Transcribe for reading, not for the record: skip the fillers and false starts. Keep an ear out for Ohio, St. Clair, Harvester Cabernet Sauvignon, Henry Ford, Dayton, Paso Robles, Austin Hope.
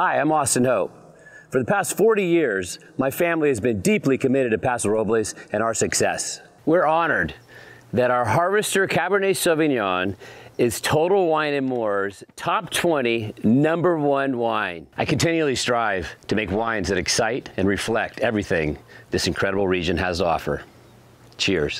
Hi, I'm Austin Hope. For the past 40 years, my family has been deeply committed to Paso Robles and our success. We're honored that our Harvester Cabernet Sauvignon is Total Wine & More's top 20 #1 wine. I continually strive to make wines that excite and reflect everything this incredible region has to offer. Cheers.